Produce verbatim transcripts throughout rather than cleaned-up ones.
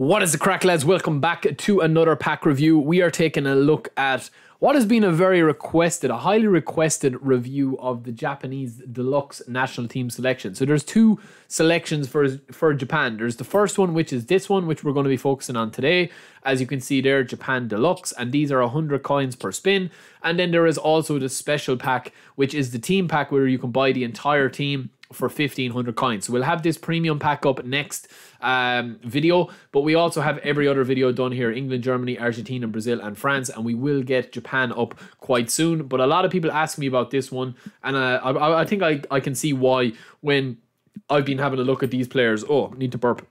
What is the crack, lads? Welcome back to another pack review. We are taking a look at what has been a very requested, a highly requested review of the Japanese Deluxe National Team Selection. So there's two selections for, for Japan. There's the first one, which is this one, which we're going to be focusing on today. As you can see there, Japan Deluxe, and these are one hundred coins per spin. And then there is also the special pack, which is the team pack where you can buy the entire team for fifteen hundred coins. So we'll have this premium pack up next um, video, but we also have every other video done here: England, Germany, Argentina, Brazil, and France. And we will get Japan up quite soon. But a lot of people ask me about this one, and uh, I, I think I, I can see why when I've been having a look at these players. Oh, need to burp.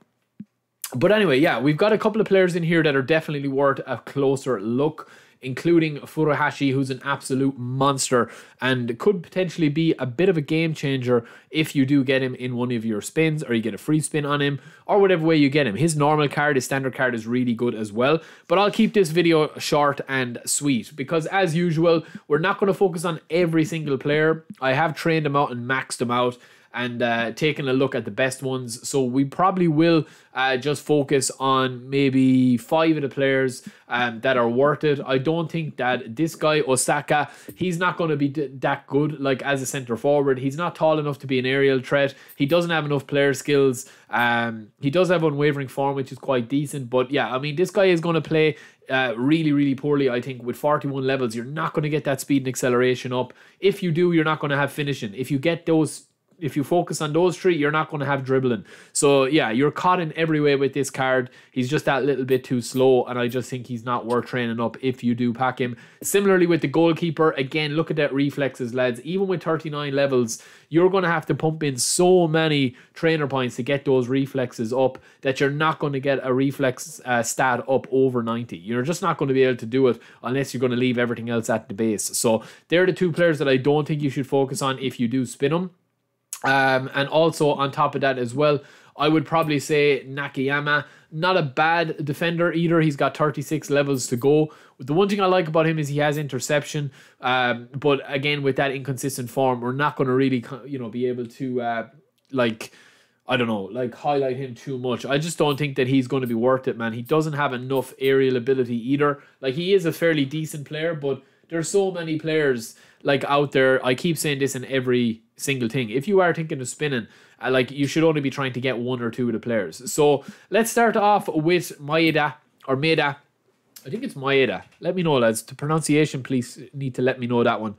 But anyway, yeah, we've got a couple of players in here that are definitely worth a closer look, including Furuhashi, who's an absolute monster and could potentially be a bit of a game changer if you do get him in one of your spins, or you get a free spin on him, or whatever way you get him. His normal card, his standard card, is really good as well. But I'll keep this video short and sweet because, as usual, we're not going to focus on every single player. I have trained them out and maxed them out and uh, taking a look at the best ones. So we probably will uh, just focus on maybe five of the players um, that are worth it. I don't think that this guy, Osaka, he's not going to be that good, like, as a centre forward. He's not tall enough to be an aerial threat. He doesn't have enough player skills. Um, he does have unwavering form, which is quite decent. But yeah, I mean, this guy is going to play Uh, really, really poorly, I think. With forty-one levels, you're not going to get that speed and acceleration up. If you do, you're not going to have finishing. If you get those, if you focus on those three, you're not going to have dribbling. So yeah, you're caught in every way with this card. He's just that little bit too slow, and I just think he's not worth training up if you do pack him. Similarly with the goalkeeper, again, look at that reflexes, lads. Even with thirty-nine levels, you're going to have to pump in so many trainer points to get those reflexes up that you're not going to get a reflex uh, stat up over ninety. You're just not going to be able to do it unless you're going to leave everything else at the base. So they're the two players that I don't think you should focus on if you do spin them. Um, and also on top of that as well, I would probably say Nakayama, not a bad defender either. He's got thirty-six levels to go. The one thing I like about him is he has interception, um, but again, with that inconsistent form, we're not going to really, you know, be able to uh, like, I don't know, like highlight him too much. I just don't think that he's going to be worth it, man. He doesn't have enough aerial ability either. Like, he is a fairly decent player, but there's so many players, like, out there. I keep saying this in every single thing. If you are thinking of spinning, uh, like, you should only be trying to get one or two of the players. So let's start off with Maeda, or Maeda. I think it's Maeda. Let me know, lads. The pronunciation, please, need to let me know that one.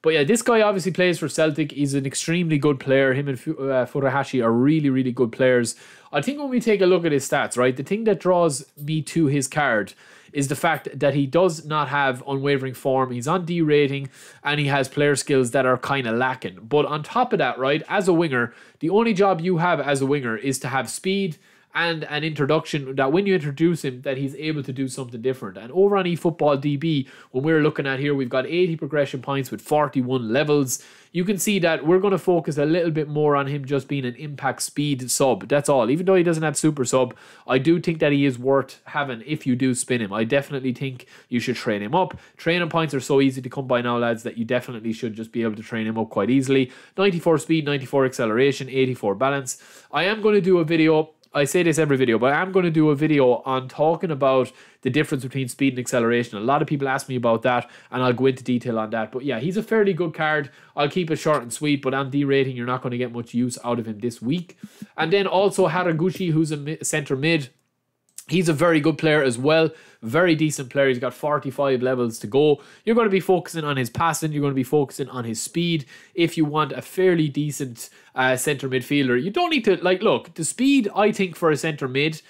But yeah, this guy obviously plays for Celtic. He's an extremely good player. Him and uh, Furuhashi are really, really good players. I think when we take a look at his stats, right, the thing that draws me to his card is the fact that he does not have unwavering form. He's on D rating, and he has player skills that are kind of lacking. But on top of that, right, as a winger, the only job you have as a winger is to have speed and an introduction that when you introduce him, that he's able to do something different. And over on eFootballDB, when we're looking at here, we've got eighty progression points with forty-one levels. You can see that we're going to focus a little bit more on him just being an impact speed sub. That's all. Even though he doesn't have super sub, I do think that he is worth having if you do spin him. I definitely think you should train him up. Training points are so easy to come by now, lads, that you definitely should just be able to train him up quite easily. ninety-four speed, ninety-four acceleration, eighty-four balance. I am going to do a video, I say this every video, but I'm going to do a video on talking about the difference between speed and acceleration. A lot of people ask me about that, and I'll go into detail on that. But yeah, he's a fairly good card. I'll keep it short and sweet, but on D rating, you're not going to get much use out of him this week. And then also Haraguchi, who's a centre mid. He's a very good player as well. Very decent player. He's got forty-five levels to go. You're going to be focusing on his passing. You're going to be focusing on his speed. If you want a fairly decent uh, centre midfielder, you don't need to, like, look, the speed, I think, for a centre mid,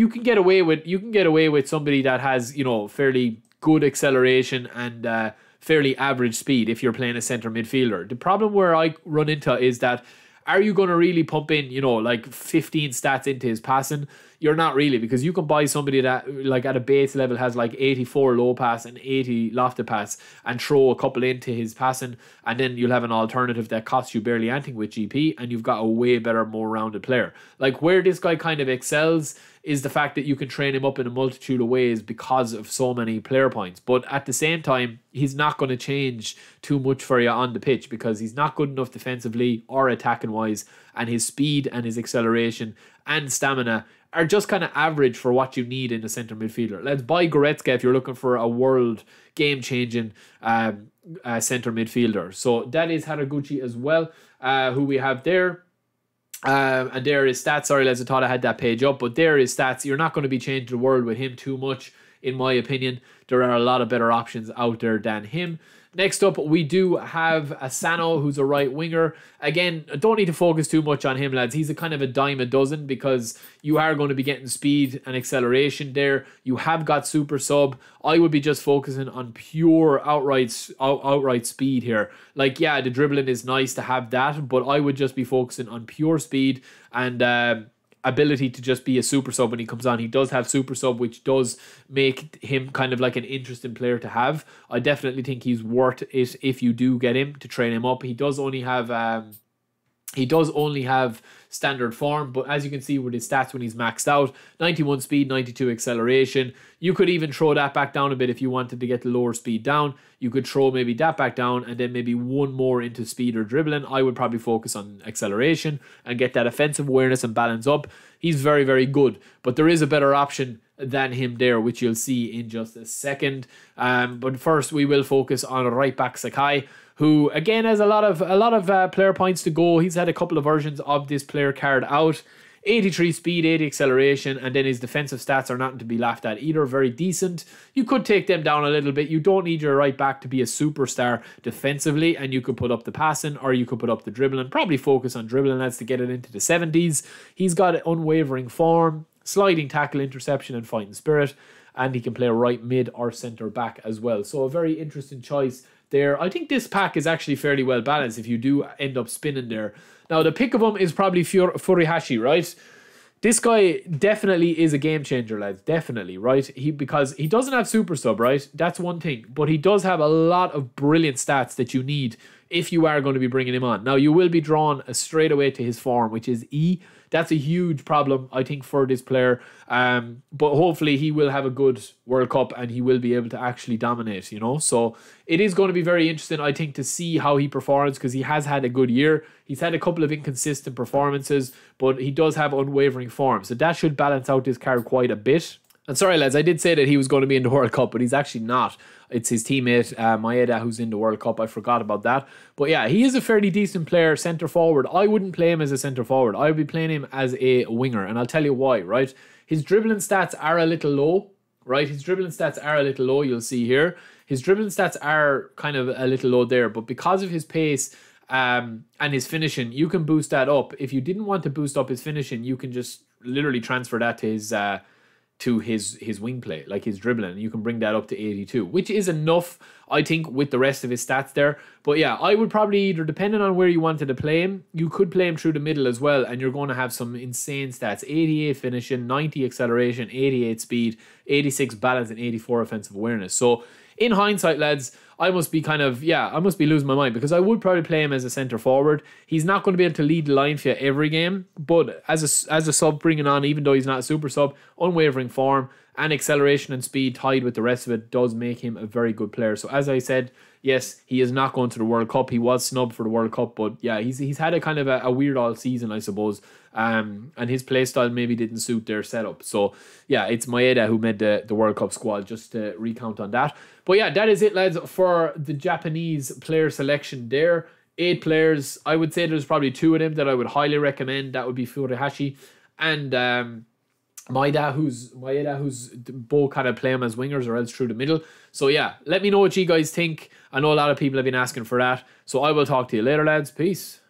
you can get away with, you can get away with somebody that has, you know, fairly good acceleration and uh, fairly average speed if you're playing a centre midfielder. The problem where I run into is that, are you going to really pump in, you know, like fifteen stats into his passing? You're not really, because you can buy somebody that, like, at a base level has like eighty-four low pass and eighty lofted pass and throw a couple into his passing, and then you'll have an alternative that costs you barely anything with G P, and you've got a way better, more rounded player. Like, where this guy kind of excels is the fact that you can train him up in a multitude of ways because of so many player points. But at the same time, he's not going to change too much for you on the pitch because he's not good enough defensively or attacking wise, and his speed and his acceleration and stamina are just kind of average for what you need in a centre midfielder. Let's buy Goretzka if you're looking for a world game-changing um, uh, centre midfielder. So that is Haraguchi as well, uh, who we have there. Um, and there is stats. Sorry, Les, I thought I had that page up, but there is stats. You're not going to be changing the world with him too much, in my opinion. There are a lot of better options out there than him. Next up, we do have Asano, who's a right winger. Again, don't need to focus too much on him, lads. He's a kind of a dime a dozen because you are going to be getting speed and acceleration there. You have got super sub. I would be just focusing on pure outright, out, outright speed here. Like, yeah, the dribbling is nice to have that, but I would just be focusing on pure speed and... Uh, ability to just be a super sub when he comes on. He does have super sub, which does make him kind of like an interesting player to have. I definitely think he's worth it if you do get him to train him up. He does only have um he does only have standard form, but as you can see with his stats when he's maxed out, ninety-one speed, ninety-two acceleration. You could even throw that back down a bit if you wanted to get the lower speed down. You could throw maybe that back down and then maybe one more into speed or dribbling. I would probably focus on acceleration and get that offensive awareness and balance up. He's very, very good, but there is a better option than him there, which you'll see in just a second. Um, but first, we will focus on right back Sakai, who again has a lot of a lot of uh, player points to go. He's had a couple of versions of this player card out. eighty-three speed, eighty acceleration, and then his defensive stats are not to be laughed at either. Very decent. You could take them down a little bit. You don't need your right back to be a superstar defensively, and you could put up the passing or you could put up the dribbling. Probably focus on dribbling as to get it into the seventies. He's got unwavering form, sliding tackle, interception, and fighting spirit, and he can play right mid or centre back as well. So a very interesting choice there. I think this pack is actually fairly well balanced if you do end up spinning there. Now, the pick of him is probably Fur Furuhashi, right? This guy definitely is a game changer, lads. Definitely, right? He Because he doesn't have super sub, right? That's one thing. But he does have a lot of brilliant stats that you need if you are going to be bringing him on. Now, you will be drawn straight away to his form, which is E. That's a huge problem, I think, for this player. Um, but hopefully he will have a good World Cup and he will be able to actually dominate, you know. So it is going to be very interesting, I think, to see how he performs because he has had a good year. He's had a couple of inconsistent performances, but he does have unwavering form. So that should balance out this card quite a bit. And sorry, lads, I did say that he was going to be in the World Cup, but he's actually not. It's his teammate, uh, Maeda, who's in the World Cup. I forgot about that. But yeah, he is a fairly decent player, centre-forward. I wouldn't play him as a centre-forward. I would be playing him as a winger, and I'll tell you why, right? His dribbling stats are a little low, right? His dribbling stats are a little low, you'll see here. His dribbling stats are kind of a little low there, but because of his pace... Um, and his finishing, you can boost that up. If you didn't want to boost up his finishing, you can just literally transfer that to his uh, to his his wing play, like his dribbling. You can bring that up to eighty-two, which is enough, I think, with the rest of his stats there. But yeah, I would probably either, depending on where you wanted to play him, you could play him through the middle as well, and you're going to have some insane stats. eighty-eight finishing, ninety acceleration, eighty-eight speed, eighty-six balance, and eighty-four offensive awareness. So in hindsight, lads, I must be kind of, yeah, I must be losing my mind because I would probably play him as a centre-forward. He's not going to be able to lead the line for you every game, but as a, as a sub, bringing on, even though he's not a super sub, unwavering form and acceleration and speed tied with the rest of it does make him a very good player. So as I said, yes, he is not going to the World Cup. He was snubbed for the World Cup, but yeah, he's, he's had a kind of a, a weird all season, I suppose, um, and his play style maybe didn't suit their setup. So yeah, it's Maeda who made the, the World Cup squad, just to recount on that. But yeah, that is it, lads, for the Japanese player selection there. Eight players. I would say there's probably two of them that I would highly recommend. That would be Furuhashi and... Um, Maeda, who's Maeda, who's both kind of play him as wingers or else through the middle. So yeah, let me know what you guys think. I know a lot of people have been asking for that. So I will talk to you later, lads. Peace.